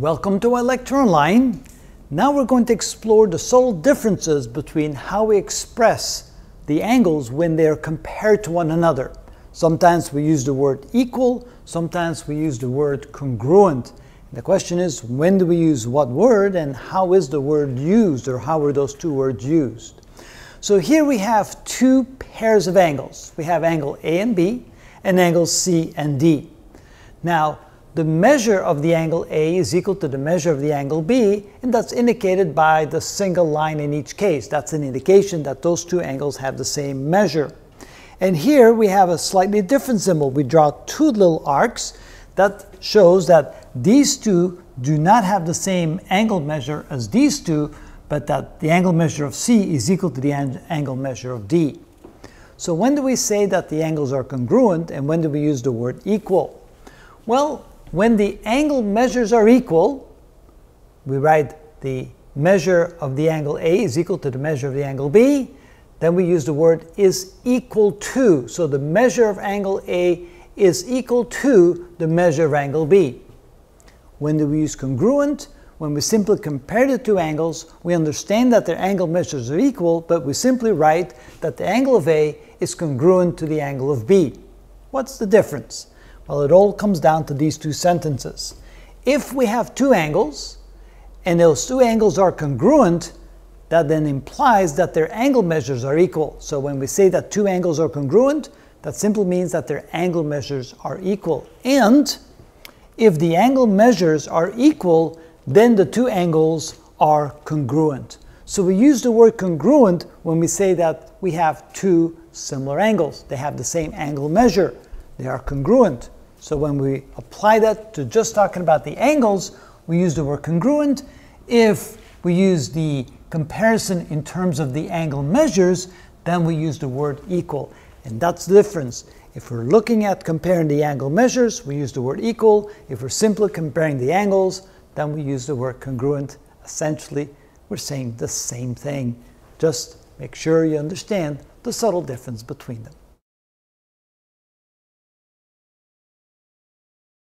Welcome to iLectureOnline. Now we're going to explore the subtle differences between how we express the angles when they are compared to one another. Sometimes we use the word equal, sometimes we use the word congruent. The question is, when do we use what word and how is the word used, or how are those two words used? So here we have two pairs of angles. We have angle A and B and angle C and D. Now, the measure of the angle A is equal to the measure of the angle B, and that's indicated by the single line in each case. That's an indication that those two angles have the same measure. And here we have a slightly different symbol. We draw two little arcs. That shows that these two do not have the same angle measure as these two, but that the angle measure of C is equal to the angle measure of D. So when do we say that the angles are congruent, and when do we use the word equal? Well, when the angle measures are equal, we write the measure of the angle A is equal to the measure of the angle B, then we use the word is equal to. So the measure of angle A is equal to the measure of angle B. When do we use congruent? When we simply compare the two angles, we understand that their angle measures are equal, but we simply write that the angle of A is congruent to the angle of B. What's the difference? Well, it all comes down to these two sentences. If we have two angles, and those two angles are congruent, that then implies that their angle measures are equal. So when we say that two angles are congruent, that simply means that their angle measures are equal. And if the angle measures are equal, then the two angles are congruent. So we use the word congruent when we say that we have two similar angles. They have the same angle measure. They are congruent. So when we apply that to just talking about the angles, we use the word congruent. If we use the comparison in terms of the angle measures, then we use the word equal. And that's the difference. If we're looking at comparing the angle measures, we use the word equal. If we're simply comparing the angles, then we use the word congruent. Essentially, we're saying the same thing. Just make sure you understand the subtle difference between them.